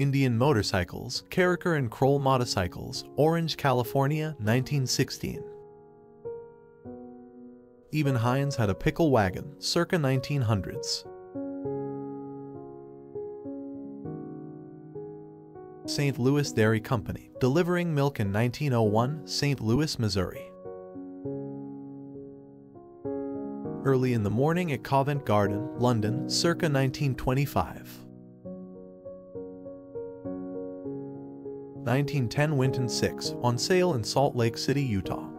Indian Motorcycles, Carricker and Kroll Motorcycles, Orange, California, 1916. Eben Hyans had a pickle wagon, circa 1900s. St. Louis Dairy Company, delivering milk in 1901, St. Louis, Missouri. Early in the morning at Covent Garden, London, circa 1925. 1910 Winton Six, on sale in Salt Lake City, Utah.